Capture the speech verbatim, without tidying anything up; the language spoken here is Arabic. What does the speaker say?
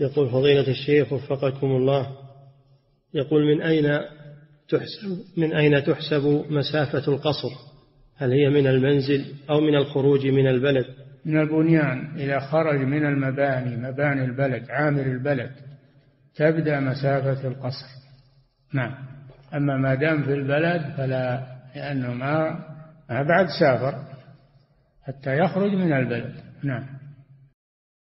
يقول فضيلة الشيخ وفقكم الله، يقول من أين تحسب من أين تحسب مسافة القصر؟ هل هي من المنزل أو من الخروج من البلد؟ من البنيان، إذا خرج من المباني، مباني البلد، عامر البلد، تبدأ مسافة القصر. نعم. أما ما دام في البلد فلا، لأنه ما بعد سافر حتى يخرج من البلد. نعم.